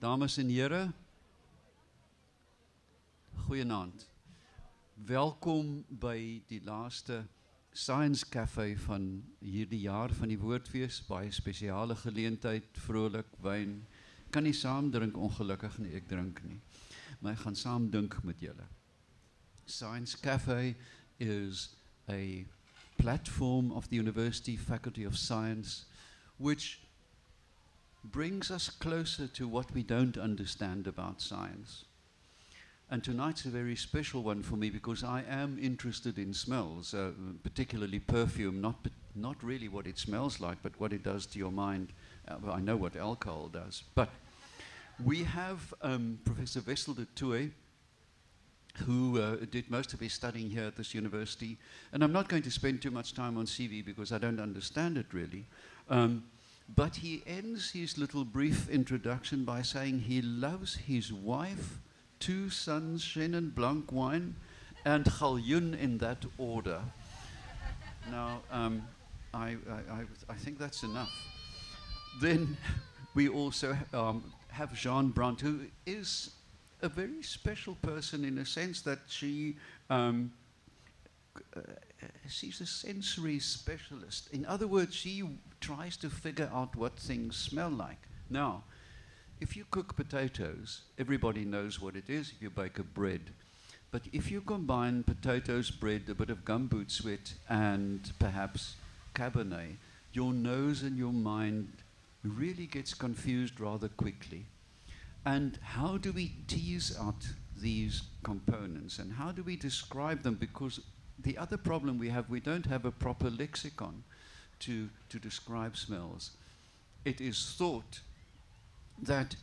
Dames en heren, goeienaand. Welkom by die laaste Science Café van hierdie jaar van die Woordfees. Baie spesiale geleentheid, vrolik, wyn. Kan nie saam drink, ongelukkig nie, ek drink nie. Maar ek gaan saam dink met julle. Science Café is a platform of the University Faculty of Science which brings us closer to what we don't understand about science. And tonight's a very special one for me because I am interested in smells, particularly perfume, not really what it smells like, but what it does to your mind. Well, I know what alcohol does. But we have Professor Wessel du Toit, who did most of his studying here at this university. And I'm not going to spend too much time on CV because I don't understand it really. But he ends his little brief introduction by saying he loves his wife, 2 sons, Chenin Blanc wine, and Galjun in that order. Now, I think that's enough. Then we also have Jeanne Brandt, who is a very special person in a sense that she she's a sensory specialist. In other words, she tries to figure out what things smell like. Now, if you cook potatoes, everybody knows what it is if you bake a bread. But if you combine potatoes, bread, a bit of gumboot sweat, and perhaps Cabernet, your nose and your mind really gets confused rather quickly. And how do we tease out these components? And how do we describe them? Because the other problem we have, we don't have a proper lexicon to describe smells. It is thought that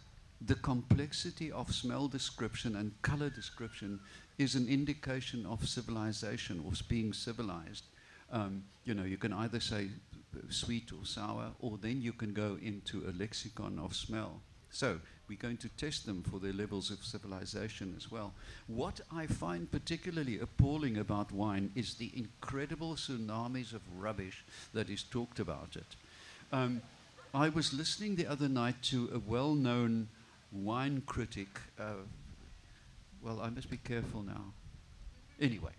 the complexity of smell description and color description is an indication of civilization or being civilized. You know, you can either say sweet or sour, or then you can go into a lexicon of smell. So we're going to test them for their levels of civilization as well. What I find particularly appalling about wine is the incredible tsunamis of rubbish that is talked about it. I was listening the other night to a well-known wine critic. Well, I must be careful now. Anyway,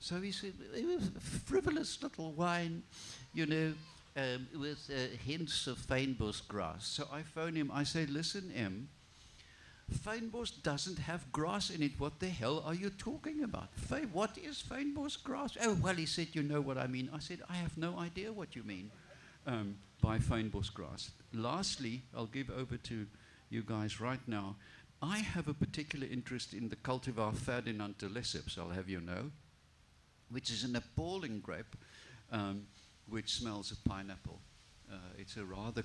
so he said, it was a frivolous little wine, you know, with hints of fynbos grass. So I phone him, I say, listen, M, fynbos doesn't have grass in it. What the hell are you talking about? What is fynbos grass? Oh, well, he said, you know what I mean. I said, I have no idea what you mean by fynbos grass. Lastly, I'll give over to you guys right now. I have a particular interest in the cultivar Ferdinand de Lesseps, I'll have you know, which is an appalling grape. Which smells of pineapple. It's a rather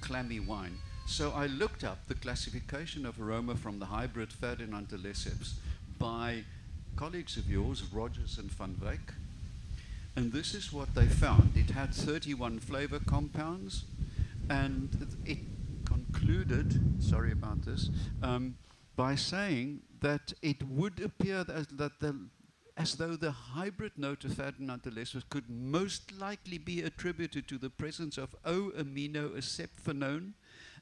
clammy wine. So I looked up the classification of aroma from the hybrid Ferdinand de Lesseps by colleagues of yours, Rogers and Van Weyck. And this is what they found. It had 31 flavor compounds, and it concluded, sorry about this, by saying that it would appear as though the hybrid note of Ferdinand de Lesseps could most likely be attributed to the presence of O-aminoacetphenone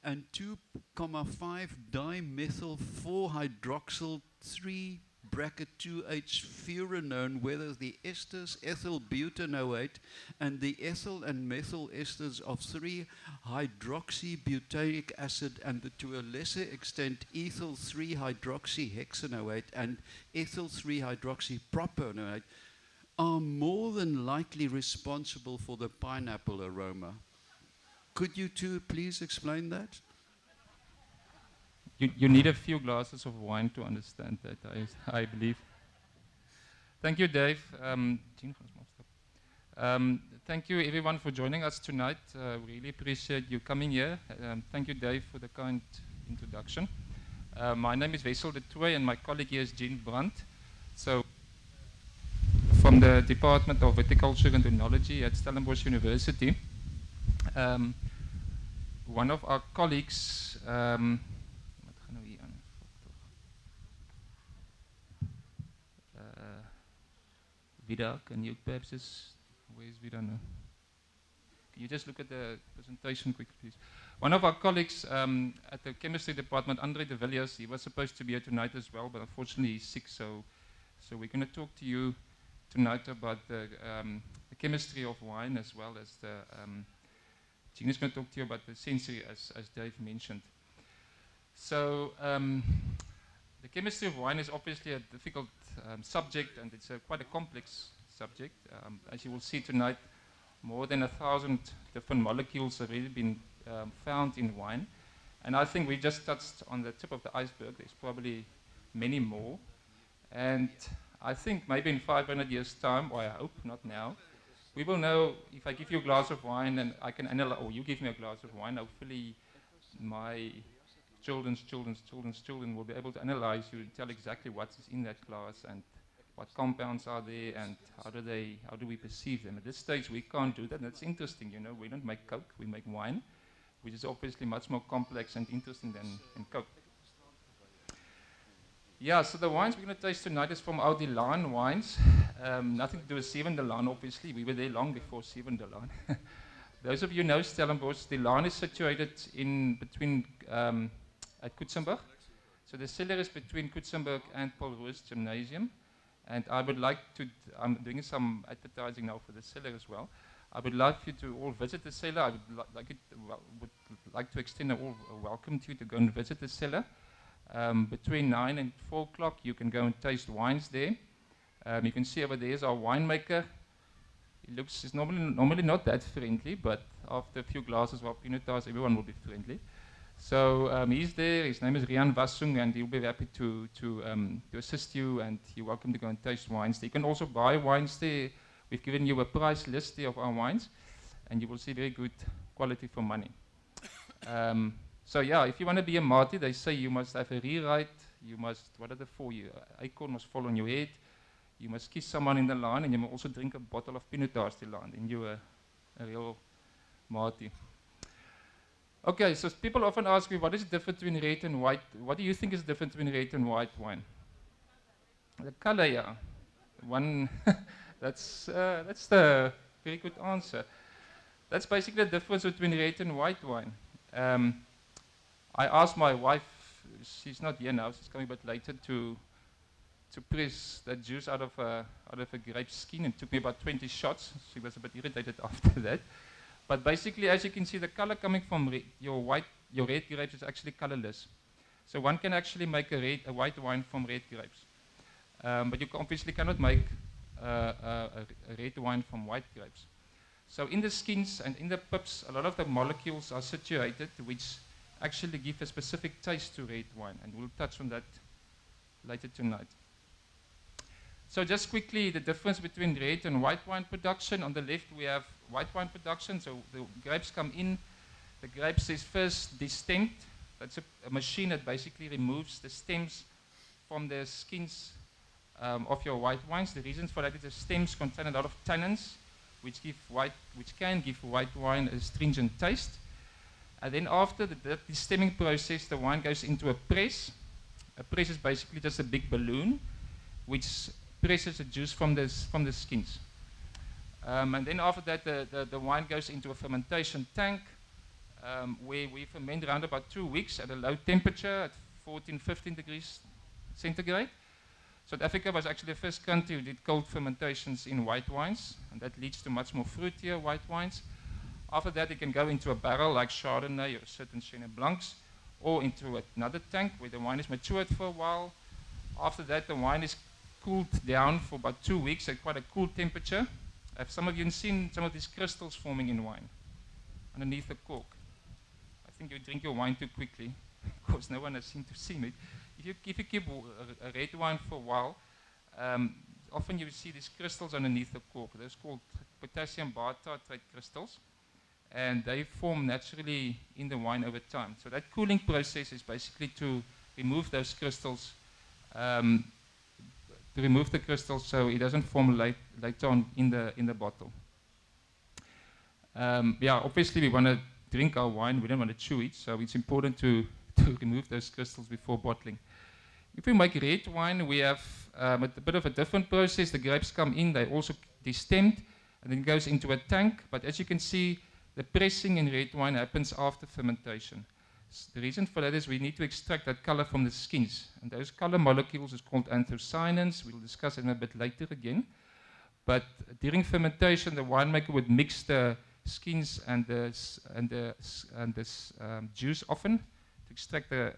and 2,5-dimethyl-4-hydroxyl-3-2H-furanone, whether the esters ethyl-butanoate and the ethyl and methyl esters of 3-hydroxybutaric acid and the, to a lesser extent, ethyl 3-hydroxyhexanoate and ethyl 3-hydroxypropanoate are more than likely responsible for the pineapple aroma. Could you two please explain that? You need a few glasses of wine to understand that, I believe. Thank you, Dave. Thank you, everyone, for joining us tonight. Really appreciate you coming here. Thank you, Dave, for the kind introduction. My name is Wessel du Toit, and my colleague here is Jeanne Brandt. So, from the Department of Viticulture and Enology at Stellenbosch University, one of our colleagues. Vida, can you perhaps just, where's Vida now? You just look at the presentation quickly, please. One of our colleagues at the chemistry department, Andre De Villiers, he was supposed to be here tonight as well, but unfortunately he's sick, so we're going to talk to you tonight about the chemistry of wine, as well as the Jean is going to talk to you about the sensory, as Dave mentioned. So the chemistry of wine is obviously a difficult subject, and it's quite a complex subject. As you will see tonight, more than 1,000 different molecules have already been found in wine, and I think we just touched on the tip of the iceberg. There's probably many more, and I think maybe in 500 years' time, or I hope not now, we will know. If I give you a glass of wine and I can analyze, or you give me a glass of wine, hopefully my children will be able to analyze you and tell exactly what is in that glass and what compounds are there and how do we perceive them. At this stage, we can't do that. That's interesting, you know. We don't make Coke, we make wine, which is obviously much more complex and interesting than Coke. Yeah, so the wines we're going to taste tonight is from our Delan wines. Nothing to do with Sieben Dellen, obviously. We were there long before Sieben Dellen. Those of you who know Stellenbosch, Delan is situated in between, at Coetzenburg. So the cellar is between Coetzenburg and Paul Roos Gymnasium. And I would like to, I'm doing some advertising now for the cellar as well. I would like you to all visit the cellar. I would like to extend a welcome to you to go and visit the cellar. Between 9 and 4 o'clock, you can go and taste wines there. You can see over there is our winemaker. He looks, he's normally not that friendly, but after a few glasses of Pinotage, everyone will be friendly. So he's there. His name is Rian Wassung, and he'll be happy to assist you, and you're welcome to go and taste wines there. You can also buy wines there. We've given you a price list there of our wines, and you will see very good quality for money. So yeah, if you want to be a Marty, they say you must have a rewrite, you must, what are the 4, icon must fall on your head, you must kiss someone in the line, and you must also drink a bottle of Pinotage the line, and you're a real Marty. Okay, so people often ask me, what is the difference between red and white? What do you think is the difference between red and white wine? The color, yeah. One, that's the very good answer. That's basically the difference between red and white wine. I asked my wife, she's not here now, she's coming a bit later, to press that juice out of a grape skin, and it took me about 20 shots. She was a bit irritated after that. But basically, as you can see, the color coming from your red grapes is actually colorless. So one can actually make a white wine from red grapes. But you obviously cannot make a red wine from white grapes. So in the skins and in the pips, a lot of the molecules are situated, which actually give a specific taste to red wine, and we'll touch on that later tonight. So just quickly, the difference between red and white wine production. On the left, we have white wine production. So the grapes come in. The grapes is first distemmed. That's a machine that basically removes the stems from the skins of your white wines. The reasons for that is the stems contain a lot of tannins, which can give white wine a stringent taste. And then after the destemming process, the wine goes into a press. A press is basically just a big balloon, which presses the juice from the skins. And then after that, the wine goes into a fermentation tank, where we ferment around about 2 weeks at a low temperature, at 14, 15 degrees centigrade. South Africa was actually the first country who did cold fermentations in white wines, and that leads to much more fruitier white wines. After that, it can go into a barrel like Chardonnay or certain Chenin Blancs, or into another tank where the wine is matured for a while. After that, the wine is cooled down for about 2 weeks at quite a cool temperature. Have some of you seen some of these crystals forming in wine underneath the cork? I think you drink your wine too quickly, because no one has seemed to see it. If you keep a red wine for a while, often you see these crystals underneath the cork. Those are called potassium bitartrate crystals, and they form naturally in the wine over time. So that cooling process is basically to remove those crystals, so it doesn't form later on in the bottle. Yeah, obviously we want to drink our wine. We don't want to chew it, so it's important to remove those crystals before bottling. If we make red wine, we have a bit of a different process. The grapes come in, they also destemmed, and then goes into a tank. But as you can see, The pressing in red wine happens after fermentation. The reason for that is we need to extract that color from the skins. And those color molecules is called anthocyanins. We'll discuss them a bit later again. But during fermentation, the winemaker would mix the skins and the juice often to extract the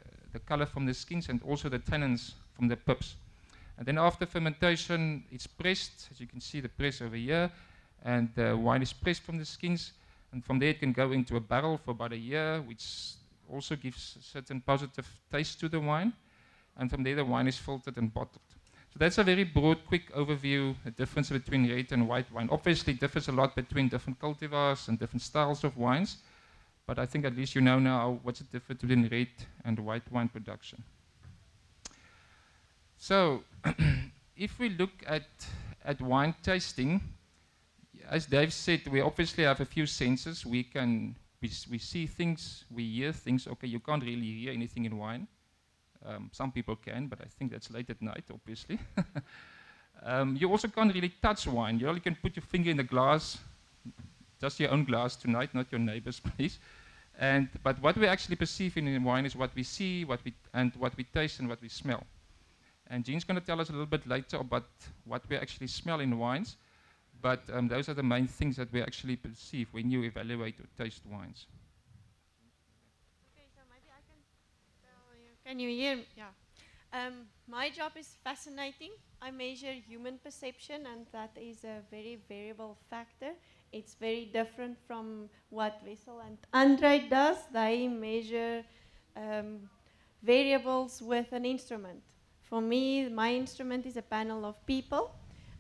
color from the skins and also the tannins from the pips. And then after fermentation, it's pressed. As you can see the press over here. And the wine is pressed from the skins. And from there, it can go into a barrel for about a year, which also gives a certain positive taste to the wine. And from there, the wine is filtered and bottled. So that's a very broad, quick overview, the difference between red and white wine. Obviously, it differs a lot between different cultivars and different styles of wines. But I think at least you know now what's the difference between red and white wine production. So if we look at wine tasting, as Dave said, we obviously have a few senses. We see things, we hear things. Okay, you can't really hear anything in wine. Some people can, but I think that's late at night, obviously. You also can't really touch wine. You only can put your finger in the glass, just your own glass tonight, not your neighbor's, please. But what we actually perceive in wine is what we see, what we taste, and what we smell. And Jean's going to tell us a little bit later about what we actually smell in wines. But those are the main things that we actually perceive when you evaluate or taste wines. Okay, so maybe I can tell you. Can you hear me? Yeah. My job is fascinating. I measure human perception, and that is a very variable factor. It's very different from what Wessel and Andre does. They measure variables with an instrument. For me, my instrument is a panel of people.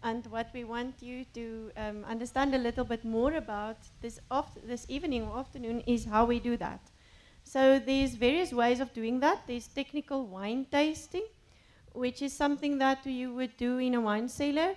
And what we want you to understand a little bit more about this evening or afternoon is how we do that. So there's various ways of doing that. There's technical wine tasting, which is something that you would do in a wine cellar.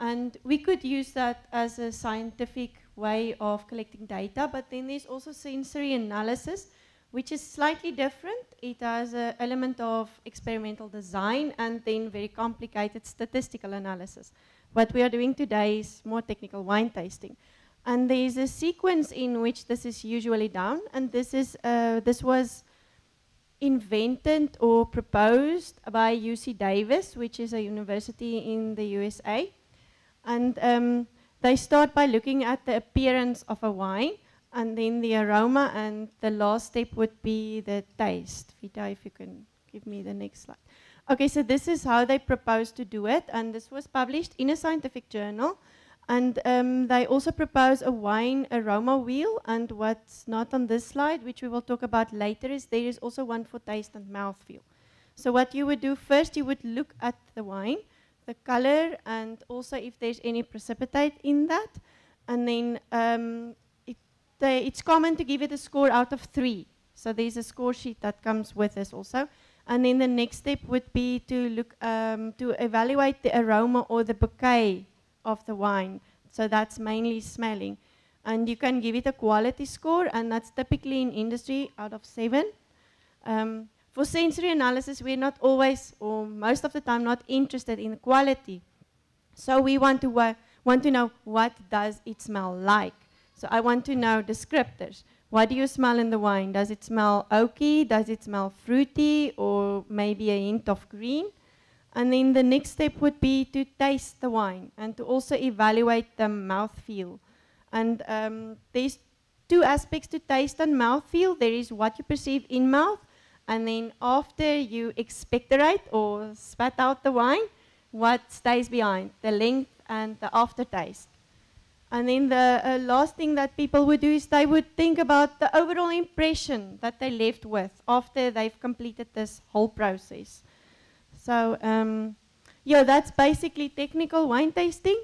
And we could use that as a scientific way of collecting data. But then there's also sensory analysis, which is slightly different. It has an element of experimental design and then very complicated statistical analysis. What we are doing today is more technical wine tasting. And there is a sequence in which this is usually done. And this was invented or proposed by UC Davis, which is a university in the USA. And they start by looking at the appearance of a wine, and then the aroma, and the last step would be the taste. Vita, if you can give me the next slide. Okay, so this is how they proposed to do it, and this was published in a scientific journal. And they also propose a wine aroma wheel, and what's not on this slide, which we will talk about later, is there is also one for taste and mouthfeel. So what you would do first, you would look at the wine, the color, and also if there's any precipitate in that, and then it's common to give it a score out of 3. So there's a score sheet that comes with this also. And then the next step would be to look to evaluate the aroma or the bouquet of the wine. So that's mainly smelling. And you can give it a quality score, and that's typically in industry out of 7. For sensory analysis, we're not always, or most of the time, not interested in quality. So we want to know, what does it smell like? So I want to know descriptors. What do you smell in the wine? Does it smell oaky? Does it smell fruity? Or maybe a hint of green? And then the next step would be to taste the wine and to also evaluate the mouthfeel. And there's 2 aspects to taste and mouthfeel. There is what you perceive in mouth, and then after you expectorate or spat out the wine, what stays behind, the length and the aftertaste. And then the last thing that people would do is they would think about the overall impression that they left with after they've completed this whole process. So, yeah, that's basically technical wine tasting.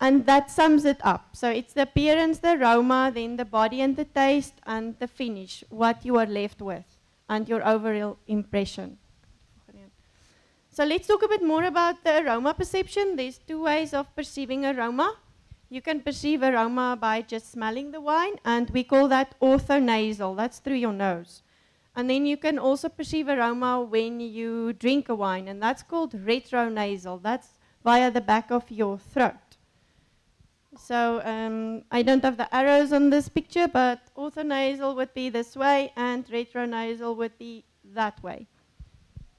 And that sums it up. So it's the appearance, the aroma, then the body and the taste, and the finish, what you are left with, and your overall impression. So let's talk a bit more about the aroma perception. There's 2 ways of perceiving aroma. You can perceive aroma by just smelling the wine, and we call that orthonasal. That's through your nose. And then you can also perceive aroma when you drink a wine, and that's called retronasal. That's via the back of your throat. So I don't have the arrows on this picture, but orthonasal would be this way and retronasal would be that way.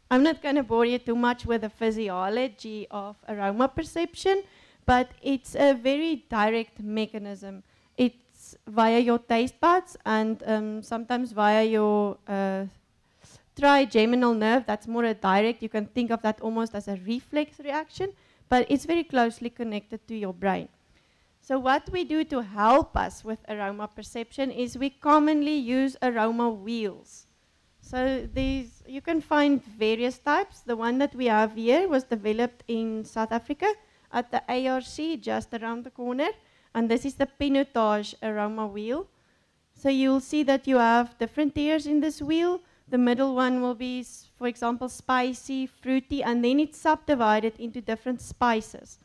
I'm not going to bore you too much with the physiology of aroma perception, but it's a very direct mechanism. It's via your taste buds and sometimes via your trigeminal nerve. That's more a direct, you can think of that almost as a reflex reaction, but it's very closely connected to your brain. So what we do to help us with aroma perception is we commonly use aroma wheels. So these, you can find various types. The one that we have here was developed in South Africa at the ARC just around the corner. And this is the Pinotage aroma wheel. So you'll see that you have different tiers in this wheel. The middle one will be, for example, spicy, fruity, and then it's subdivided into different spices.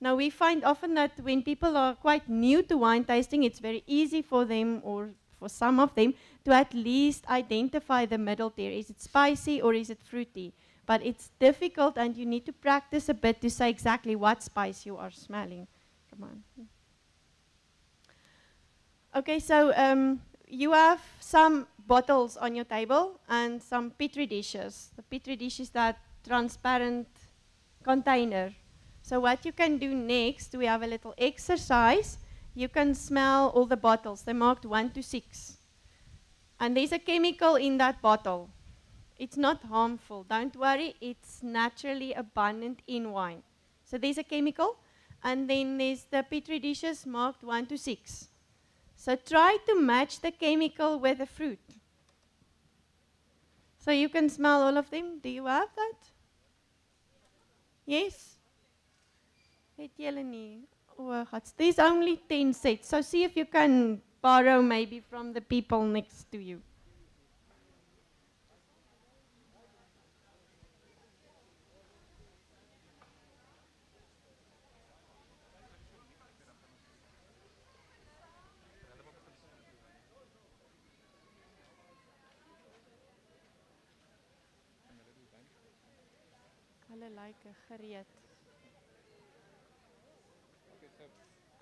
Now we find often that when people are quite new to wine tasting, it's very easy for them or for some of them to at least identify the middle tier. Is it spicy or is it fruity? But it's difficult and you need to practice a bit to say exactly what spice you are smelling. Come on. Okay, so you have some bottles on your table and some Petri dishes. The Petri dish is that transparent container. So what you can do next, we have a little exercise. You can smell all the bottles. They're marked 1 to 6. And there's a chemical in that bottle. It's not harmful. Don't worry. It's naturally abundant in wine. So there's a chemical. And then there's the Petri dishes marked 1 to 6. So try to match the chemical with the fruit. So you can smell all of them. Do you have that? Yes? There's only 10 sets. So see if you can borrow maybe from the people next to you.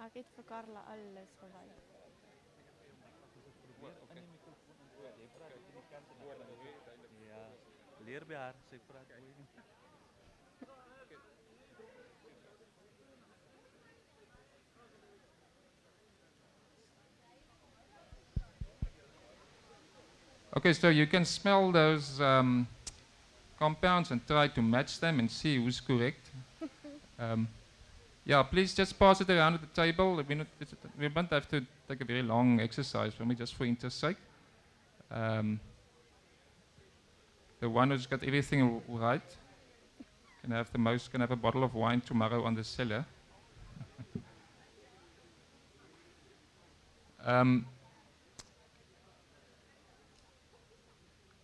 Okay, so you can smell those compounds and try to match them and see who's correct. Yeah, please just pass it around at the table. We won't have to take a very long exercise for me, just for interest's sake. The one who's got everything right can have the most, can have a bottle of wine tomorrow on the cellar.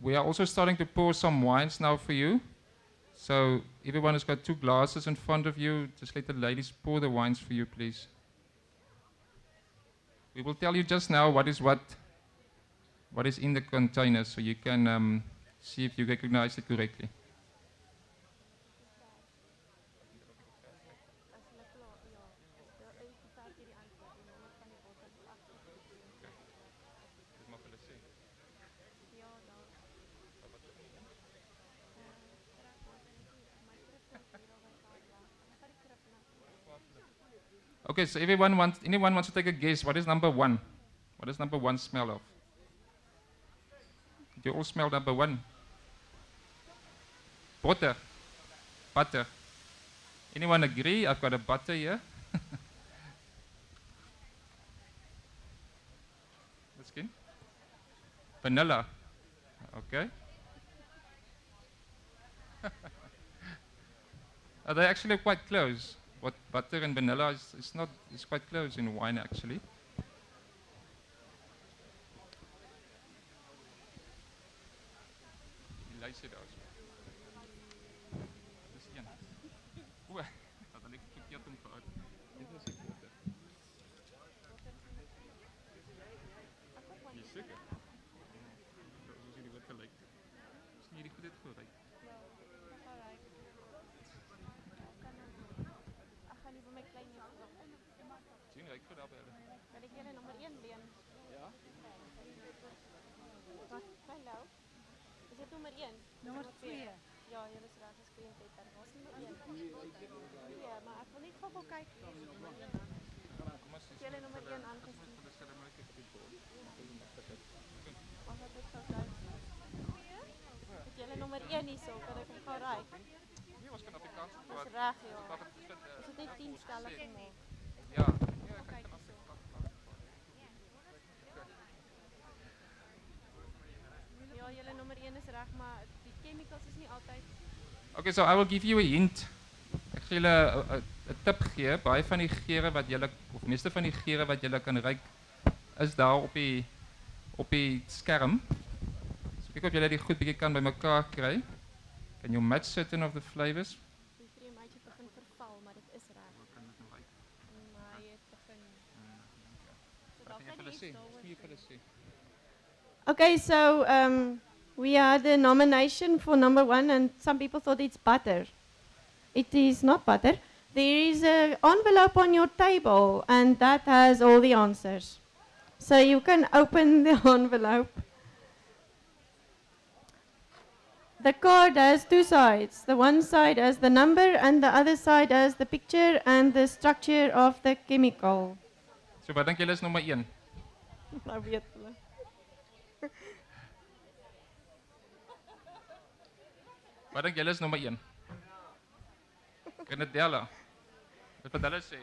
We are also starting to pour some wines now for you. So everyone has got 2 glasses in front of you. Just let the ladies pour the wines for you, please. We will tell you just now what is what is in the container, so you can see if you recognize it correctly. Okay, so anyone wants to take a guess, what is number 1? What does number 1 smell of? Do you all smell number 1? Butter. Butter. Anyone agree? I've got a butter here. That's good. Vanilla. Okay. Are they actually quite close? What butter and vanilla is not, it's quite close in wine actually. Deswegen direkt für die Abwärme. Wenn ich gerne nochmal ihren lernen. Ja. Was? Mein Lauf? Ist jetzt Nummer 1. Nummer 2. Ja, je was raad gescreend het, dan was nummer 1. Ja, maar ek wil net gou kyk. Jy lê nommer 1 aan. Wat het dit sou doen? Jy lê nommer 1 hierso, kan ek gou ry? Nee, was kan op die kant voor. Dis reg, ja. Is dit net 10 stelle vir my? Ja, ja, ek kan afsien. Ja, jy lê nommer 1 is reg, maar die chemicals is nie altyd. Okay, so I will give you a hint. Ek gee julle 'n tip gee, baie van die geure wat julle of meeste van die geure wat julle kan ruik is daar op die skerm. So kyk of julle dit goed bietjie kan bymekaar kry. Can you match certain of the flavors? Die vreemdheid begin verval, maar dit is reg. Hoe kan dit nou ruik? Maar jy begin. Wat kan jy sê? Wie kan dit sê? Okay, so we had a nomination for number 1 and some people thought it's butter. It is not butter. There is an envelope on your table, and that has all the answers. So you can open the envelope. The card has two sides. The one side has the number, and the other side has the picture and the structure of the chemical. So, wat dink julle is nommer 1? Nou weet hulle. Wat dink julle is nommer 1? Kan dit dela? Wat wil hulle sê?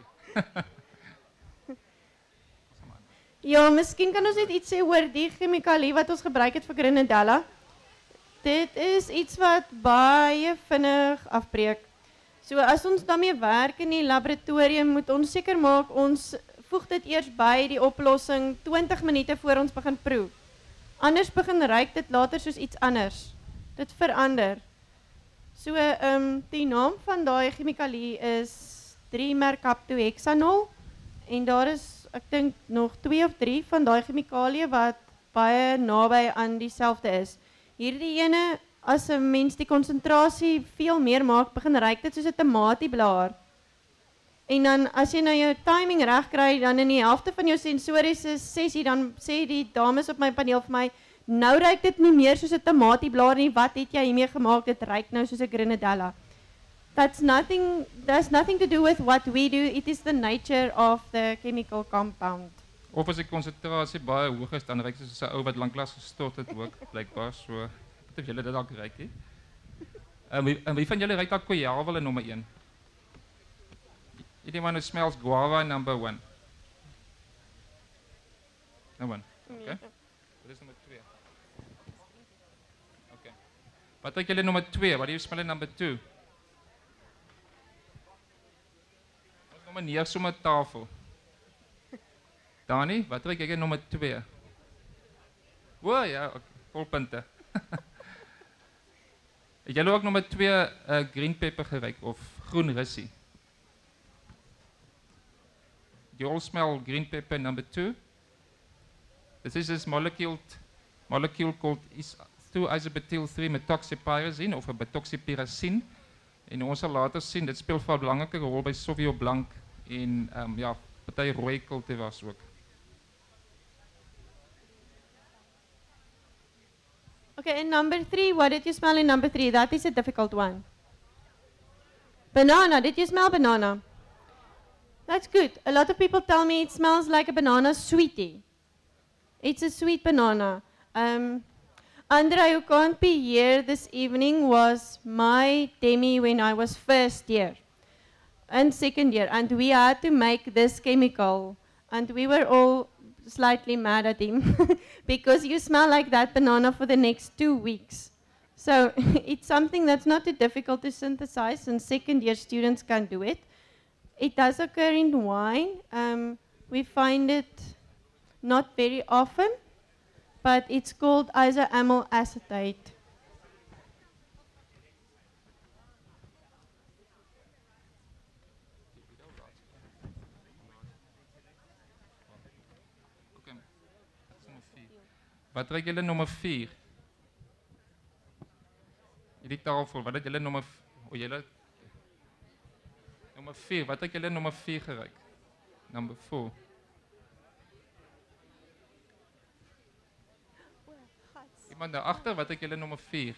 Ja, miskien kan ons net iets sê oor die chemikalie wat ons gebruik het vir grenadella. Dit is iets wat baie vinnig afbreek. So as ons daarmee werk in die laboratorium, moet ons seker maak ons voeg dit eers by die oplossing 20 minute voor ons begin proe. Anders begin ruik dit later soos iets anders. Dit verander. So, die naam van die chemikalie is 3-merkaptohexanol en daar is, ek dink, nog 2 of 3 van die chemikalie wat baie naby aan dieselfde is. Hierdie ene, as 'n mens die konsentrasie veel meer maak, begin ruik dit soos 'n tomatieblaar. En dan, as jy nou jou timing reg kry, dan in die helfte van jou sensoriese sessie, dan sê die dames op my paneel vir my, nou ruik dit nie meer soos 'n tomatieblaar nie. Wat het jy hiermee gemaak? Dit ruik nou soos 'n grenadella. That's nothing to do with what we do. It is the nature of the chemical compound. Of as die konsentrasie baie hoog is, dan ruik dit soos 'n ou wat lanklaas gestort het ook, blykbaar. So, wat het julle dit dalk ruik nie? Wie van julle ruik dalk guaiacol nommer 1? Anyone who smells guava number 1? No one. Okay. Dit is nommer 2. Wat dink julle nommer 2? Wat do you smell in number 2? Ons nommer 9 sommer tafel. Dani, wat dink jy nommer 2? O ja, vol punte. Het julle ook nommer 2 green pepper geruik of groen russie? Do you all smell green pepper number 2? This is this molecule called 2-isobutyl-3-methoxypyrazine of 'n methoxypyrazine. En ons sal later sien dit speel 'n belangrike rol by Sauvignon Blanc en ja, party rooi kultivars ook. Okay, in number 3, what did you smell in number 3? That is a difficult one. Banana, did you smell banana? That's good. A lot of people tell me it smells like a banana sweetie. It's a sweet banana. Andre, who can't be here this evening, was my demi when I was first year and second year. And we had to make this chemical. And we were all slightly mad at him because you smell like that banana for the next 2 weeks. So it's something that's not too difficult to synthesize, and second year students can do it. It does occur in wine. We find it not very often, but it's called isoamyl acetate. Okay. Wat ruik julle nommer 4? Hierdie tafel, wat het julle nommer nommer 4, wat het julle nommer 4 geruik? number 4. Iemand daar agter, wat ek julle nommer 4.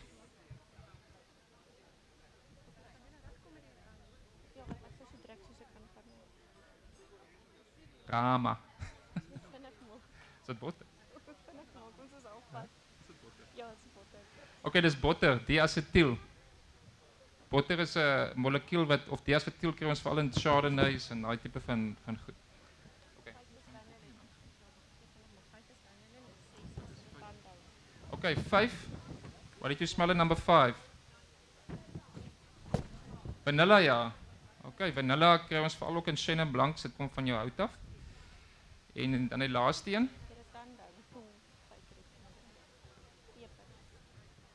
Drama. Is dit botter? Ons is al vat. Is dit botter? Ja, is botter. Okay, dis botter, diacetyl. Botter is 'n molekuul wat of diacetyl kry ons veral in chardonnays en daai tipe van goed. Okay, 5. What did you smell in number 5? Vanilla, ja. Okay, vanilla kry ons veral ook in Chenin Blanc, dit kom van jou hout af. En dan die laaste een.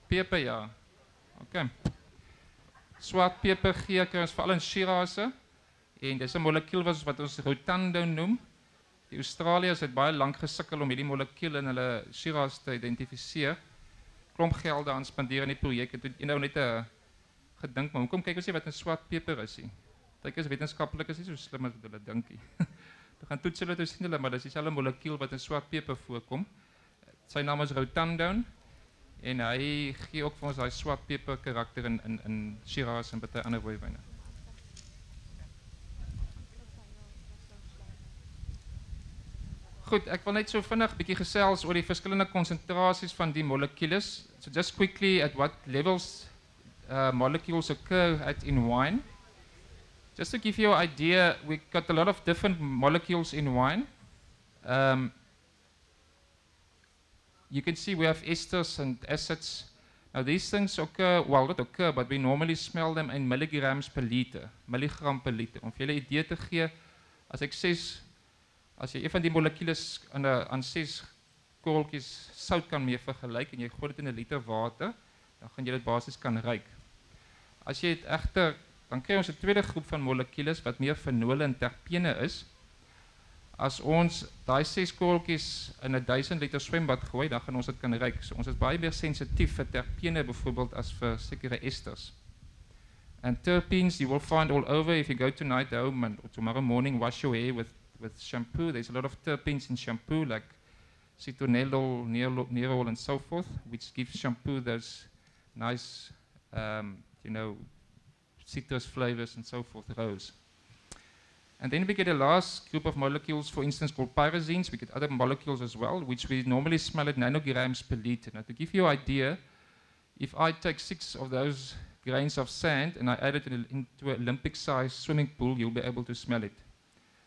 Peper, ja. Okay. Swart peper gee kry ons veral in Shirazse en dis 'n molekuul wat ons Rotundone noem. Die Australiërs het baie lank gesukkel om hierdie molekuul in hulle Shiraz te identifiseer. Klomp geld daaraan spandeer in die projek. Ek het nou net gedink, maar hoekom kyk ons nie wat 'n swart peper is nie? Kyk as wetenskaplik is nie so slim as wat hulle dink nie. Hulle gaan toets hulle toe sien hulle, maar dis dieselfde molekuul wat in swart peper voorkom. Sy naam is Rotundone en hy gee ook vir ons daai swart peper karakter in Shiraz en baie ander rooiwyne. Goed, ek wil net so vinnig 'n bietjie gesels oor die verskillende konsentrasies van die molecules. So just quickly, at what levels molecules occur at in wine. Just to give you an idea, we got a lot of different molecules in wine. You can see we have esters and acids. Now these things occur, well not occur, but we normally smell them in milligrams per liter. Milligram per liter. Om vir julle 'n idee te gee, as ek 6 as jy een van die molekules aan 6 korreltjies sout kan mee vergelyk en jy gooi dit in 'n liter water, dan gaan jy dit basies kan ruik. As jy dit egter, dan kry ons 'n tweede groep van molekules wat meer fenole en terpene is. As ons daai 6 korreltjies in 'n 1000 liter swembad gooi, dan gaan ons dit kan ruik. So ons is baie meer sensitief vir terpene byvoorbeeld as vir sekere esters. And terpenes you will find all over if you go tonight home and tomorrow morning wash your hair with shampoo. There's a lot of terpenes in shampoo, like citronellol, nerol, and so forth, which gives shampoo those nice, citrus flavors and so forth, rose. And then we get a last group of molecules, for instance, called pyrazines. We get other molecules as well, which we normally smell at nanograms per liter. Now, to give you an idea, if I take 6 of those grains of sand and I add it into an Olympic-sized swimming pool, you'll be able to smell it.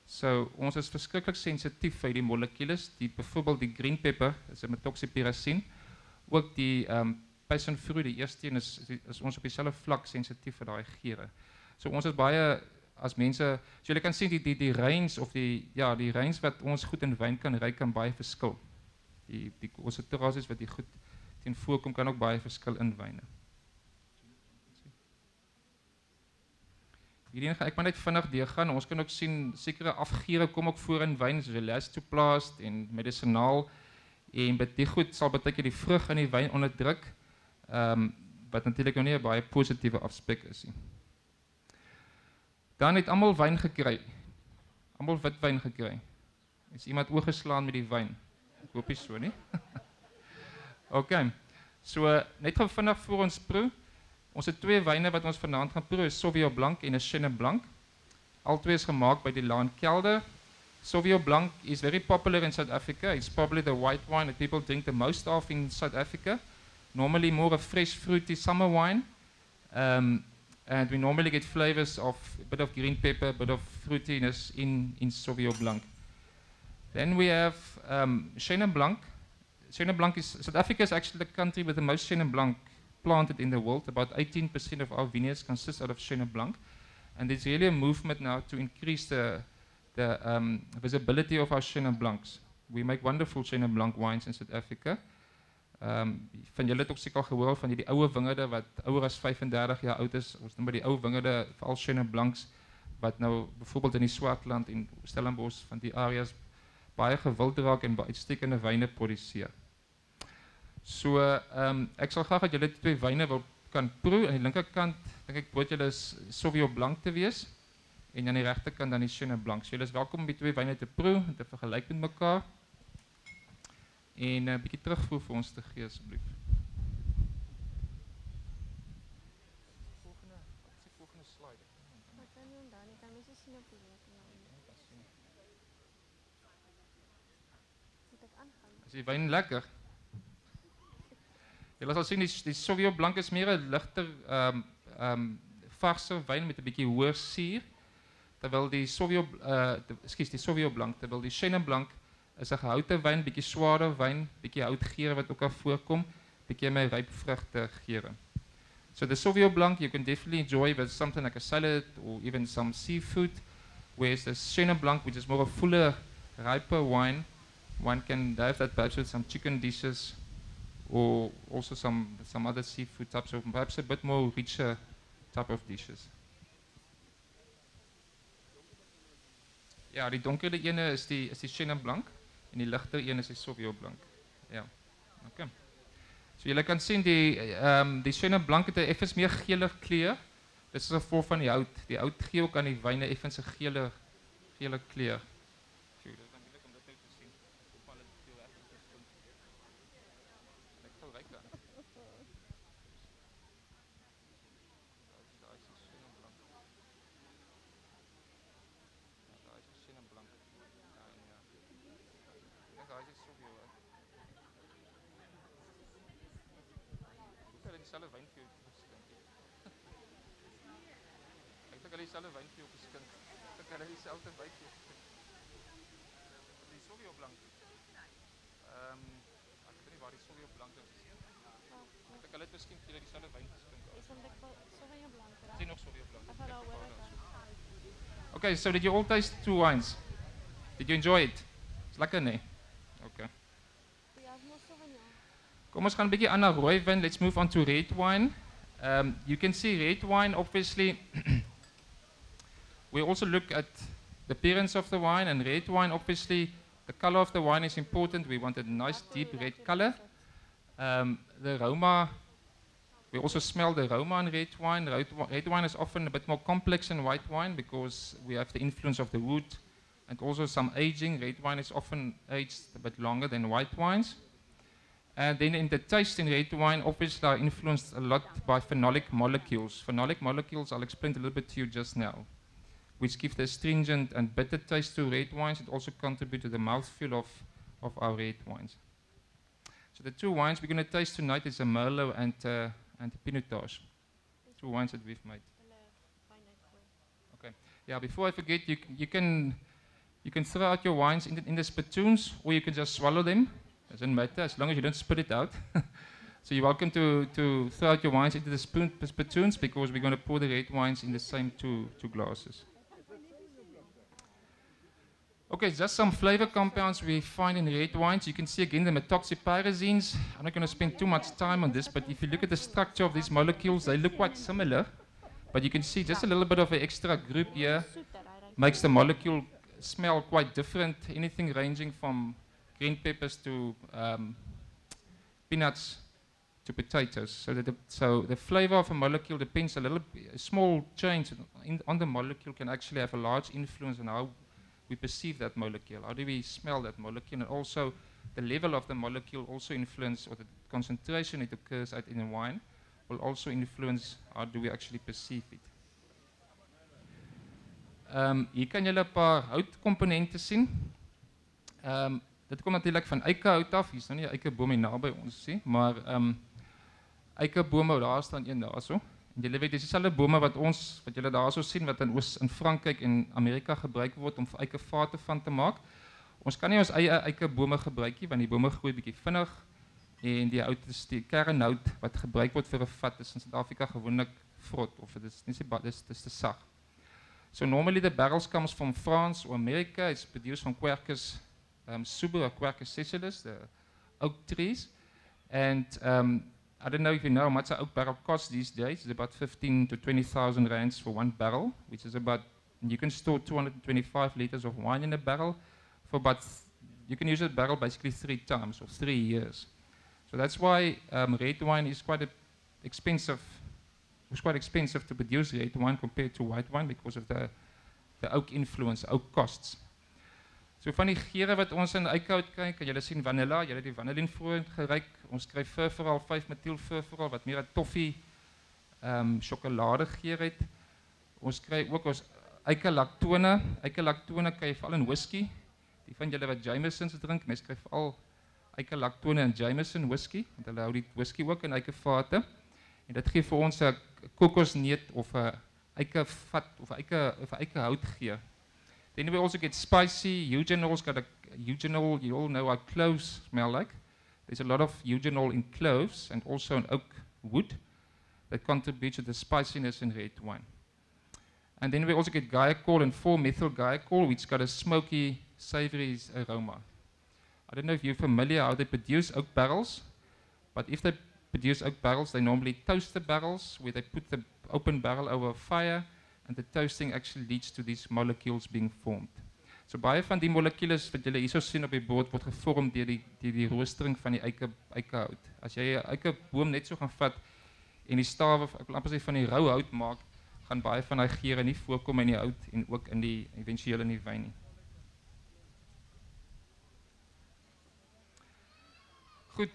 So, ons is verskriklik sensitief vir die molekules, die byvoorbeeld die green pepper, is 'n methoxypyrazine, ook die passion fruit, die eerste een is ons op dieselfde vlak sensitief vir daai geure. So ons is baie as mense, so julle kan sien die range of die range wat ons goed in wyn kan ruik kan baie verskil. Die konsentrasies wat die goed teen voorkom kan ook baie verskil in wyne. Hierdie gaan ek maar net vinnig deurgaan. Ons kan ook sien sekere afgeure kom ook voor in wyn, soos elastoplast en medisinaal en dit goed sal baie keer die vrug in die wyn onderdruk, wat natuurlik nou nie 'n baie positiewe aspek is nie. Dan het almal wyn gekry. Almal wit wyn gekry. Is iemand oorgeslaan met die wyn? Ek hoop nie so nie. Okay. So net gou vinnig voor ons proe. Ons het 2 wyne wat ons vanaand gaan proe, Sauvignon Blanc en 'n Chenin Blanc. Albei is gemaak by die Laan Kelder. Sauvignon Blanc is very popular in South Africa. It's probably the white wine that people drink the most of in South Africa. Normally more a fresh fruity summer wine. And we normally get flavors of a bit of green pepper, a bit of fruitiness in Sauvignon Blanc. Then we have Chenin Blanc. Chenin Blanc is, South Africa is actually the country with the most Chenin Blanc planted in the world. About 18% of our vineyards consist out of Chenin Blanc, and there's really a movement now to increase the visibility of our Chenin Blancs. We make wonderful Chenin Blanc wines in South Africa. Van julle het ook seker al gehoor van hierdie ouë wingerde wat ouer as 35 jaar oud is. Ons noem by die ou wingerde veral Chenin Blancs wat nou byvoorbeeld in die Swartland en Stellenbosch van die areas baie gewild raak en baie uitstekende wyne produseer. So ek sal graag dat julle 2 wyne wil kan proe. Aan die linkerkant dink ek behoort julle Sauvignon Blanc te wees en aan die regterkant dan die Chenin Blanc. So julle is welkom om die twee wyne te proe en te vergelyk met mekaar. En 'n bietjie terugvoer vir ons te gee asseblief. Volgende slide. Wat kan jy dan? Ek kan mens sien op die net. Is die wyn lekker? Julle sal sien die Sauvignon Blanc is meer 'n ligter varse wyn met 'n bietjie hoër suur. Terwyl die Sauvignon Blanc, terwyl die Chenin Blanc is 'n gehoute wyn, bietjie swaarder wyn, bietjie houtgeure wat ook al voorkom, bietjie meer ryp vrugte geure. So the Sauvignon Blanc you can definitely enjoy with something like a salad or even some seafood, whereas the Chenin Blanc, which is more a fuller, riper wine, one can have that perhaps with some chicken dishes or also some other seafood types of perhaps a bit more richer type of dishes. Ja, die donkere ene is die Chenin Blanc en die ligter ene is die Sauvignon Blanc. Ja. Okay. So julle kan sien die Chenin Blanc het 'n effens meer geeler kleur. Dit is 'n vorm van die hout. Die hout gee ook aan die wyne effens 'n geeler kleur. So dit is dan moeilik om dit net te sien. Op al die kleur regtig kom. Net so reg dan. Okay, so did you all taste two wines? Did you enjoy it? It's lekker, nee? Okay. Kom ons gaan 'n bietjie aan na rooi wyn. Let's move on to red wine. You can see red wine, obviously. We also look at the appearance of the wine, and red wine, obviously, the color of the wine is important. We want a nice deep red color. The aroma, we also smell the aroma in red wine. Red wine is often a bit more complex than white wine because we have the influence of the wood and also some aging. Red wine is often aged a bit longer than white wines. And then in the taste in red wine, obviously are influenced a lot by phenolic molecules. Phenolic molecules, I'll explain a little bit to you just now, which give the astringent and bitter taste to red wines. It also contributes to the mouthfeel of our red wines. So the two wines we're going to taste tonight is a Merlot and a Pinotage. Two wines that we've made. Okay. Yeah, before I forget, you can throw out your wines in the spittoons, or you can just swallow them. Doesn't matter, as long as you don't spit it out. So you're welcome to throw out your wines into the spittoons because we're going to pour the red wines in the same two glasses. Okay, just some flavor compounds we find in red wines. You can see again the methoxypyrazines. I'm not going to spend too much time on this, but if you look at the structure of these molecules, they look quite similar. But you can see just a little bit of an extra group here makes the molecule smell quite different. Anything ranging from green peppers to peanuts to potatoes. So the flavor of a molecule depends a small change on the molecule can actually have a large influence on how we perceive that molecule. How do we smell that molecule? And also the level of the molecule also influence, or the concentration it occurs at in a wine will also influence how do we actually perceive it. Hier kan julle 'n paar houtkomponente sien. Dit kom natuurlik van eikehout af. Hier's nou nie 'n eikeboom hier naby ons nie, maar eikebome, daar staan een daarso. En julle weet dis dieselfde bome wat julle daarso sien wat in Frankryk en Amerika gebruik word om vir eikevate van te maak. Ons kan nie ons eie eikebome gebruik nie want die bome groei bietjie vinnig en die hout is die kernhout wat gebruik word vir 'n vat is in Suid-Afrika gewoonlik vrot of dit is nie dis te sag. So normally the barrels comes from France or America. It's produced from Quercus Quercus sessilis, the oak trees. And I don't know if you know how much an oak barrel costs these days. It's about 15 to 20,000 rands for one barrel, which is about, you can store 225 liters of wine in a barrel for about, you can use a barrel basically 3 times or 3 years. So that's why red wine is quite expensive. It's quite expensive to produce red wine compared to white wine because of the the oak influence, oak costs. So van die geure wat ons in eikout kry, kan julle sien vanilla, julle het die vanillin vroeg geryk. Ons kry furfural, 5-metielfurfural wat meer 'n toffee sjokolade geur het. Ons kry ook ons eikelactone. Eikelactone kry jy veral in whisky. Die van julle wat Jamesons drink, mense kry veral eikelactone in Jameson whisky, want hulle hou die whisky ook in eikevate. En dit gee vir ons 'n kokosneut of 'n eikevat of 'n eikehout geur. Then we also get spicy eugenols. Got a eugenol, you all know what cloves smell like. There's a lot of eugenol in cloves and also in oak wood that contributes to the spiciness in red wine. And then we also get guaiacol and 4-methyl guaiacol, which got a smoky, savory aroma. I don't know if you're familiar how they produce oak barrels, but if they produce oak barrels, they normally toast the barrels where they put the open barrel over a fire, and the toasting actually leads to these molecules being formed. So baie van die molekules wat julle hierso sien op die bord word gevorm deur die roostering van die eikehout. As jy 'n eikeboom net so gaan vat en die stawe van die rou hout maak, gaan baie van daai geure nie voorkom in die hout en ook in die eventueel in die wyn nie. Goed,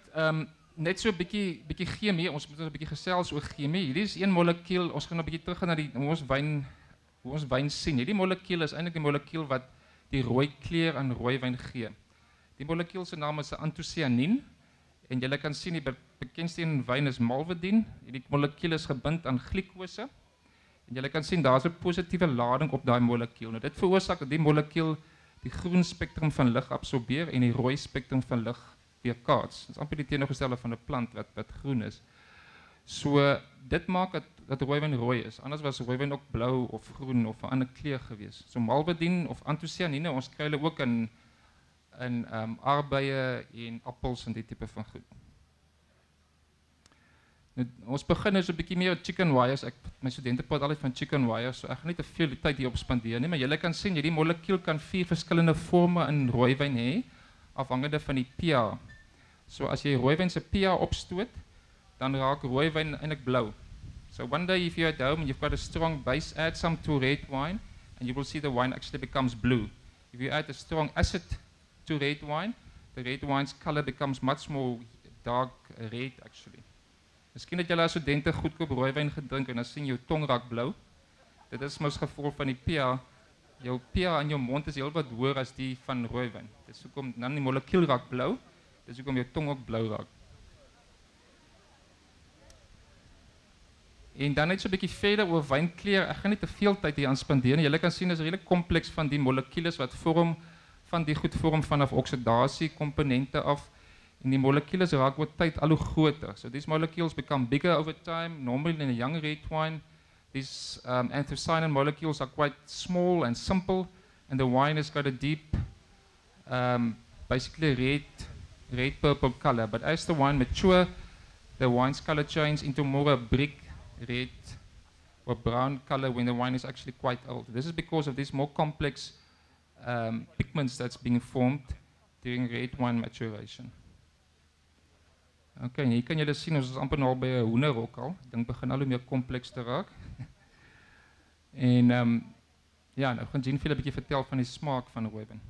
net so 'n bietjie chemie. Ons moet 'n bietjie gesels oor chemie. Hierdie is een molekuul. Ons gaan 'n bietjie terug na die hoe ons wyn sien. Hierdie molekuul is eintlik die molekuul wat die rooi kleur aan rooi wyn gee. Die molekuul se naam is 'n anthocyanin en jy kan sien die bekendste in wyn is malvidin. Hierdie molekuul is gebind aan glikose. En jy kan sien daar's 'n positiewe lading op daai molekuul. Nou dit veroorsaak dat die molekuul die groen spektrum van lig absorbeer en die rooi spektrum van lig weer kaats. Dit is amper die teenoorgestelde van 'n plant wat groen is. So dit maak dat rooiwyn rooi is. Anders was rooiwyn ook blou of groen of 'n ander kleur gewees. So malvidin of anthocyanine, ons kry hulle ook in aardbeie en appels en die tipe van goed. Nou, ons begin nou so 'n bietjie meer op chicken wires. My studente praat altyd van chicken wires, so ek gaan nie te veel tyd hierop spandeer nie, maar julle kan sien hierdie molekuul kan 4 verskillende forme in rooiwyn hê, afhangende van die pH. So as jy rooiwyn se pH opstoot, dan raak rooiwyn eintlik blou. So one day if you're at home and you've got a strong base, add some to red wine and you will see the wine actually becomes blue. If you add a strong acid to red wine, the red wine's color becomes much more dark red actually. Miskien het julle as studente goedkoop rooiwyn gedrink en dan sien jou tong raak blou. Dit is mos gevolg van die pH. Jou pH in jou mond is heelwat hoër as die van rooiwyn. Dis hoekom dan die molekuul raak blou. Dis hoekom jou tong ook blou raak. En dan net so 'n bietjie verder oor wynkleur. Ek gaan nie te veel tyd hier aan spandeer nie. Julle kan sien dis 'n redelik kompleks van die molekules wat vorm van die goed vorm vanaf oksidasie komponente af. En die molekules raak oor tyd al hoe groter. So these molecules become bigger over time, normally in a young red wine. These anthocyanin molecules are quite small and simple, and the wine has got a deep, basically red-purple color. But as the wine matures, the wine's color changes into more a brick red or brown color when the wine is actually quite old. This is because of these more complex pigments that's being formed during red wine maturation. Okay, hier kan julle sien ons is amper nou al by 'n hoenderhok al. Ding begin al hoe meer kompleks te raak. En ja, nou gaan Jeanne vir 'n bietjie vertel van die smaak van rooiwyn.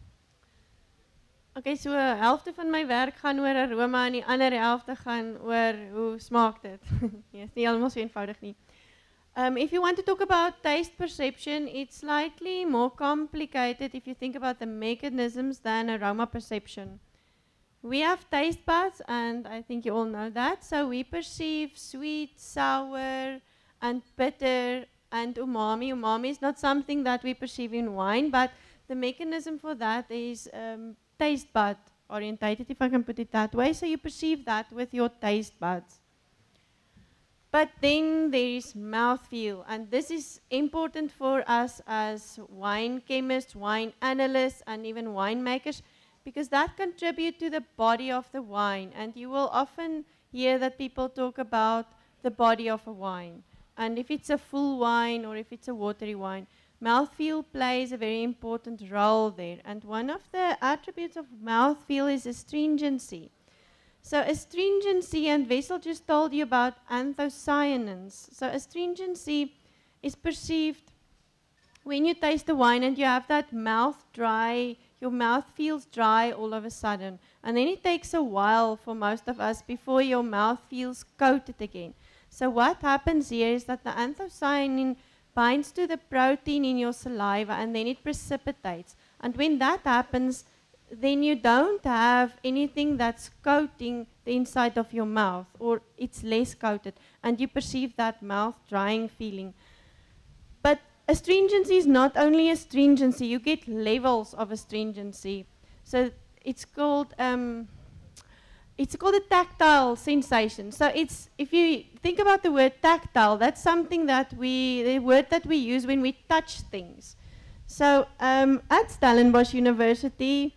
Okay, so helfte van my werk gaan oor aroma en die ander helfte gaan oor hoe smaak dit. Yes, nie almal so eenvoudig nie. If you want to talk about taste perception, it's slightly more complicated if you think about the mechanisms than aroma perception. We have taste buds, and I think you all know that. So we perceive sweet, sour, and bitter, and umami. Umami is not something that we perceive in wine, but the mechanism for that is taste bud orientated, if I can put it that way. So you perceive that with your taste buds. But then there is mouthfeel, and this is important for us as wine chemists, wine analysts, and even winemakers, because that contributes to the body of the wine. And you will often hear that people talk about the body of a wine. And if it's a full wine or if it's a watery wine, mouthfeel plays a very important role there. And one of the attributes of mouthfeel is astringency. So astringency, and Wessel just told you about anthocyanins. So astringency is perceived when you taste the wine and you have that mouth dry, your mouth feels dry all of a sudden. And then it takes a while for most of us before your mouth feels coated again. So what happens here is that the anthocyanin binds to the protein in your saliva and then it precipitates. And when that happens, then you don't have anything that's coating the inside of your mouth, or it's less coated, and you perceive that mouth drying feeling. But astringency is not only astringency, you get levels of astringency. So it's called a tactile sensation. So it's, if you think about the word tactile, that's something that the word that we use when we touch things. So at Stellenbosch University,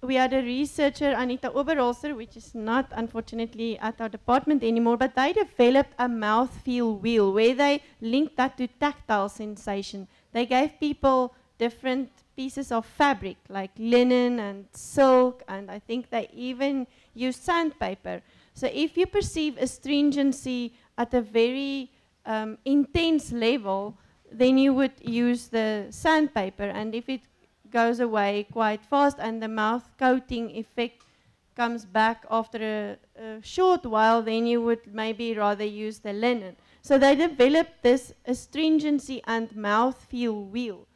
we had a researcher, Anita Oberholzer, which is not unfortunately at our department anymore, but they developed a mouthfeel wheel where they linked that to tactile sensation. They gave people different pieces of fabric, like linen and silk, and I think they even used sandpaper. So if you perceive astringency at a very intense level, then you would use the sandpaper, and if it goes away quite fast and the mouth coating effect comes back after a short while, then you would maybe rather use the linen. So they developed this astringency and mouthfeel wheel.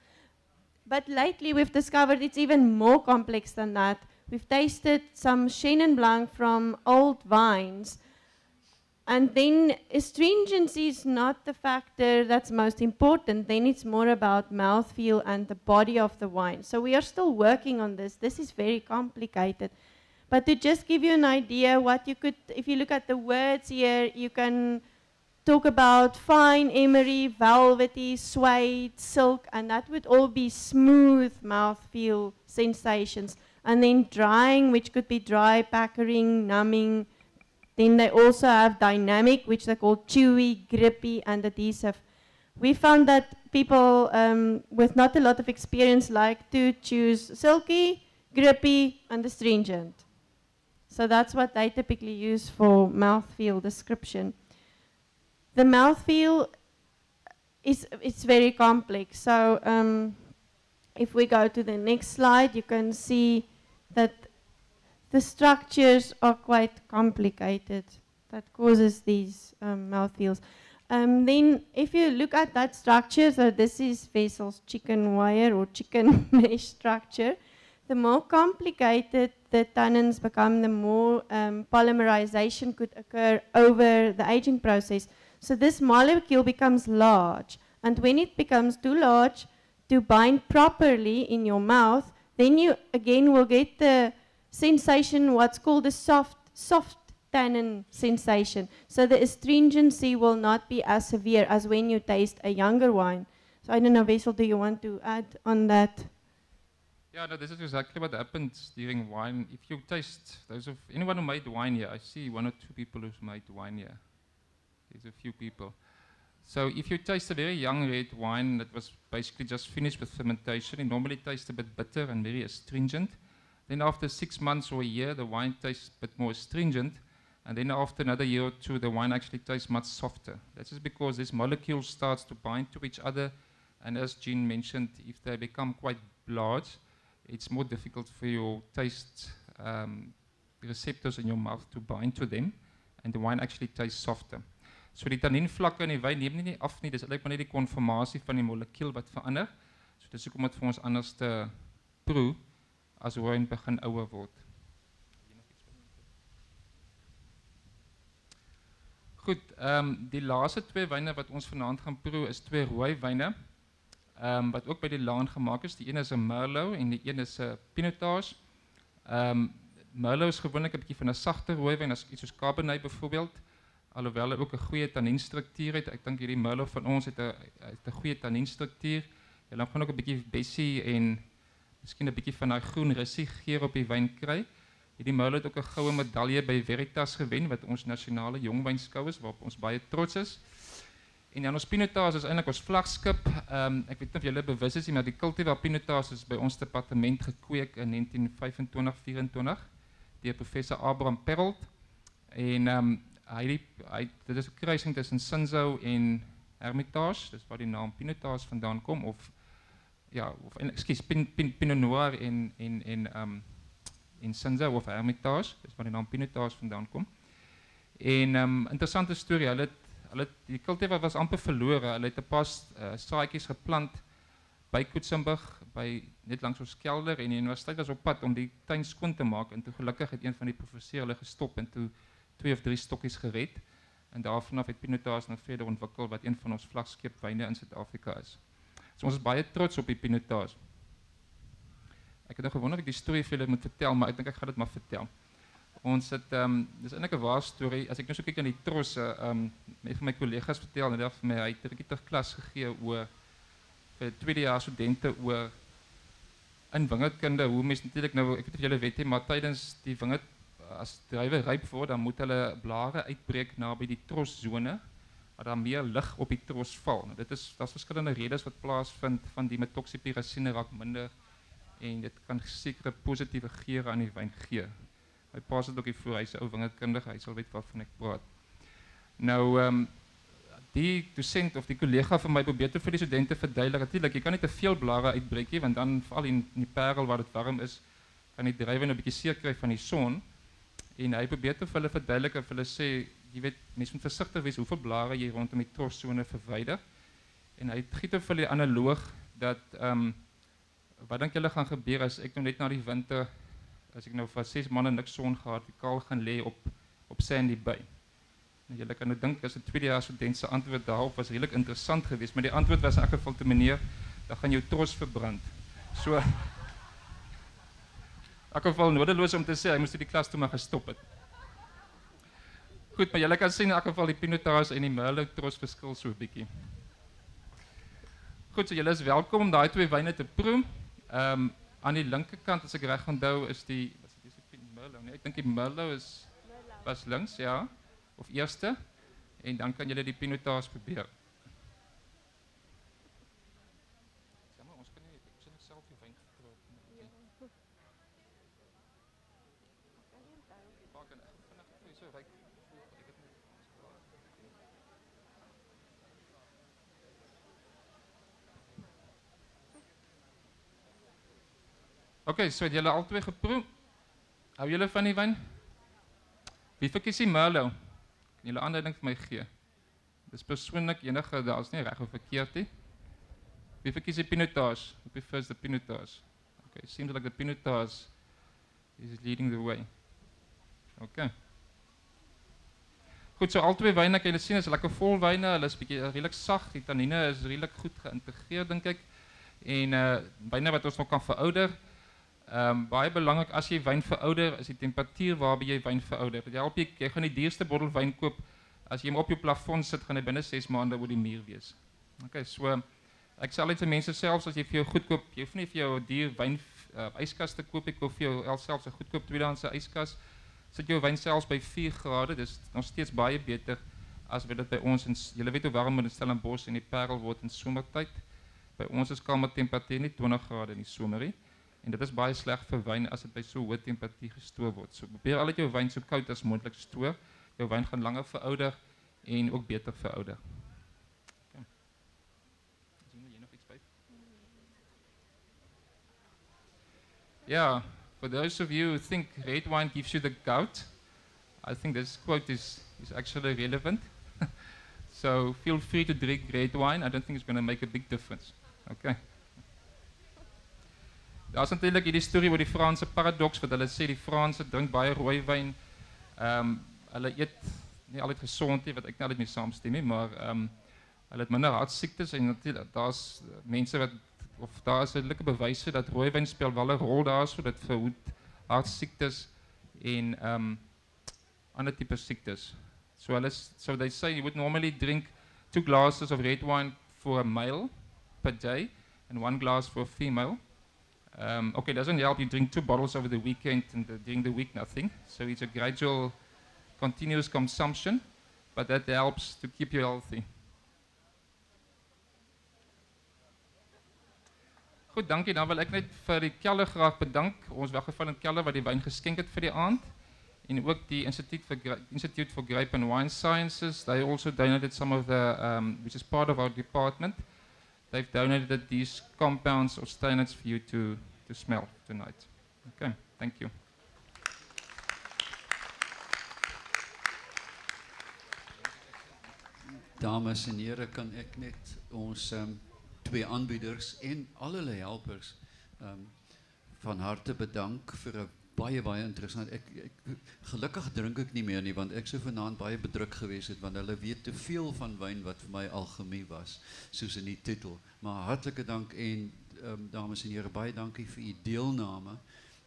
But lately we've discovered it's even more complex than that. We've tasted some Chenin Blanc from old vines, and then astringency is not the factor that's most important. Then it's more about mouthfeel and the body of the wine. So we are still working on this. This is very complicated. But to just give you an idea what you could, if you look at the words here, you can talk about fine, emery, velvety, suede, silk, and that would all be smooth mouthfeel sensations. And then drying, which could be dry, puckering, numbing. Then they also have dynamic, which they call chewy, grippy, and adhesive. We found that people with not a lot of experience like to choose silky, grippy, and astringent. So that's what they typically use for mouthfeel description. The mouthfeel it's very complex. So if we go to the next slide, you can see that the structures are quite complicated that causes these mouthfeels. Then if you look at that structure, so this is Wessel's chicken wire or chicken mesh structure. The more complicated the tannins become, the more polymerization could occur over the aging process. So this molecule becomes large, and when it becomes too large to bind properly in your mouth, then you again will get the sensation, what's called a soft tannin sensation. So the astringency will not be as severe as when you taste a younger wine. So I don't know, Wessel, do you want to add on that? Yeah, no, this is exactly what happens during wine. If you taste, anyone who made wine here, I see one or two people who's made wine here. There's a few people. So if you taste a very young red wine that was basically just finished with fermentation, it normally tastes a bit bitter and very astringent. Then after 6 months or a year, the wine tastes a bit more astringent. And then after another year or two, the wine actually tastes much softer. That's just because this molecule starts to bind to each other. And as Jeanne mentioned, if they become quite large, it's more difficult for your taste receptors in your mouth to bind to them. And the wine actually tastes softer. So die tanninvlakke in die wyn neem nie af nie. Dis eintlik maar net die konformasie van die molekuul wat verander. So dis hoekom dit vir ons anders te proe. As wine begin ouer word. Goed, die laaste twee wyne wat ons vanaand gaan proe is twee rooi wyne wat ook by die laan gemaak is. Die een is 'n Merlot en die een is 'n Pinotage. Merlot is gewoonlik 'n bietjie van 'n sagter rooi wyn as iets soos Cabernet byvoorbeeld, alhoewel hy ook 'n goeie tanninstruktuur het. Ek dink hierdie Merlot van ons het 'n goeie tanninstruktuur. Hy gaan ook 'n bietjie bessie en miskien 'n bietjie van daai groen russie geur op die wyn kry. Hierdie Merlot het ook 'n goue medalje by Veritas gewen wat ons nasionale jongwynskou is waarop ons baie trots is. En dan ons Pinotage is eintlik ons vlaggenskap. Ek weet nie of julle bewus is nie, maar die kultivar Pinotage is by ons departement gekweek in 1925-24 deur professor Abraham Perrold. En dit is 'n kruising tussen Sinzo en Hermitage, dus waar die naam Pinotage vandaan kom, of ja, of excuse, Pinot Noir in Sinza of Hermitage, dus waar die naam Pinotage vandaan kom. En interessante storie, hulle die kultivar was amper verlore, hulle het 'n paar saadjies geplant by Coetzenburg, by net langs ons kelder, en die universiteit was op pad om die tuin skoon te maak, en toe gelukkig het een van die professore hulle gestop en toe 2 of 3 stokkies gered. En daarvanaf het Pinotage nou verder ontwikkel wat een van ons vlaggskeepwyne in Suid-Afrika is. So ons is baie trots op die Pinotage. Ek het nou gewonder of ek die storie vir julle moet vertel, maar ek dink ek gaan dit maar vertel. Ons het, dis eintlik 'n waar storie, as ek nou so kyk aan die trosse, het vir my kollegas vertel en hulle het vir my hy het 'n bietjie klas gegee oor vir tweedejaars studente oor in wingerdkunde, hoe mense natuurlik nou, ek weet of julle weet nie, maar tydens die wingerd as druiwe ryp word, dan moet hulle blare uitbreek naby die trossone, dat daar meer lig op die tros val. Nou, dit is, daar's verskillende redes wat plaasvind van die methoxypyrazine raak minder en dit kan sekere positiewe geure aan die wyn gee. My pa sit ook hier voor, hy is 'n ou wingerdkundige, hy sal weet waarvan ek praat. Nou, die docent of die collega van my probeer toe vir die studente verduidelik, natuurlik, jy kan nie te veel blare uitbreek nie, want dan veral in die parel waar dit warm is, kan die druiwe nou 'n bietjie seer kry van die son. En hy probeer te vir hulle verduidelik en vir hulle sê, jy weet, mens moet versigtig wees hoeveel blare jy rondom die trossone verwyder. En hy giet vir hulle die analoog dat, wat dink julle gaan gebeur as ek nou net na die winter, as ek nou vir 6 maande niks son gehad, die kaal gaan lê op Sandy Bay. En julle kan nou dink, as 'n tweedejaars student se antwoord daarop was redelik interessant geweest, maar die antwoord was in elk geval te meneer, dan gaan jou tros verbrand. So, ek het wel nodeloos om te sê, hy moest die klas toe maar gestop het. Goed, maar julle kan sien in elk geval die Pinotage en die Merlot tros verskil so 'n bietjie. Goed, so julle is welkom om daai 2 wyne te proe. Aan die linkerkant, as ek reg onthou, is die Merlot, nee, ek dink die Merlot was links, ja, of eerste, en dan kan julle die Pinotage probeer. Oké, so het julle al 2 geproe. Hou julle van die wyn? Wie verkies die Merlot? Kan julle aanleiding vir my gee? Dis persoonlik enige, daar is nie reg of verkeerd nie. Wie verkies die Pinotage? Who prefers the Pinotage? Okay, seems like the Pinotage is leading the way. Okay. Goed, so al 2 wyne kan julle sien, is lekker vol wyne, hulle is bietjie redelik sag, die tannine is redelik goed geïntegreer dink ek. En wyne wat ons nog kan verouder. Baie belangrik, as jy wyn verouder, is die temperatuur waarby jy wyn verouder. Dit help jy gaan die duurste bottel wyn koop, as jy hom op jou plafon sit, gaan hy binne 6 maande oor die muur wees. Okay, so ek sal net vir mense selfs as jy vir jou goedkoop, jy hoef nie vir jou duur wyn yskas te koop, ek koop vir jou selfs 'n goedkoop tweedehandse yskas. Sit jou wyn selfs by 4 grade, dis nog steeds baie beter as wat dit by ons in, julle weet hoe warm in Stellenbosch en die Parel word in somertyd. By ons is kamer temperatuur nie 20 grade in die somerie. En dit is baie sleg vir wyn as dit by so hoë temperatuur gestoor word. So probeer altyd jou wyn so koud as moontlik stoor. Jou wyn gaan langer verouder en ook beter verouder. Okay. Sien jy nog iets by? Yeah, for those of you who think red wine gives you the gout, I think this quote is actually relevant. So feel free to drink red wine. I don't think it's going to make a big difference. Okay. Daar is natuurlik hierdie storie oor die Franse paradoks, wat hulle sê die Franse drink baie rooi wyn. Hulle eet nie altyd gesond nie, wat ek nie altyd mee saamstem nie, maar hulle het minder hartsiektes en natuurlik daar's mense wat of daar is redelike bewyse dat rooi wyn speel wel 'n rol daarso, dit verhoed hartsiektes en ander tipe siektes. So hulle so they say you would normally drink 2 glasses of red wine for a male per day and 1 glass for a female. Okay, doesn't help you drink 2 bottles over the weekend and during the week nothing. So it's a gradual, continuous consumption, but that helps to keep you healthy. Goed, dankie. Dan wil ek net vir die kelder graag bedank. Ons welgevallen kelder wat die wyn geskenk het vir die aand. in work the Institute for Grape and Wine Sciences. They also donated some of the, which is part of our department. They've donated these compounds or standards for you to smell tonight. Okay, thank you. Dames en heren, kan ek net ons twee aanbieders en allerlei helpers van harte bedank vir 'n baie interessant. Gelukkig drink ek nie meer nie, want ek sou vanaand baie bedruk gewees het, want hulle weet te veel van wyn wat vir my alchemie was, soos in die titel. Maar hartlike dank en dames en heren, baie dankie vir u deelname.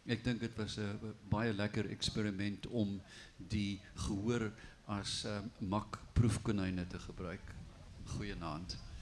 Ek dink dit was 'n baie lekker eksperiment om die gehoor as makproefkonyne te gebruik. Goeienaand.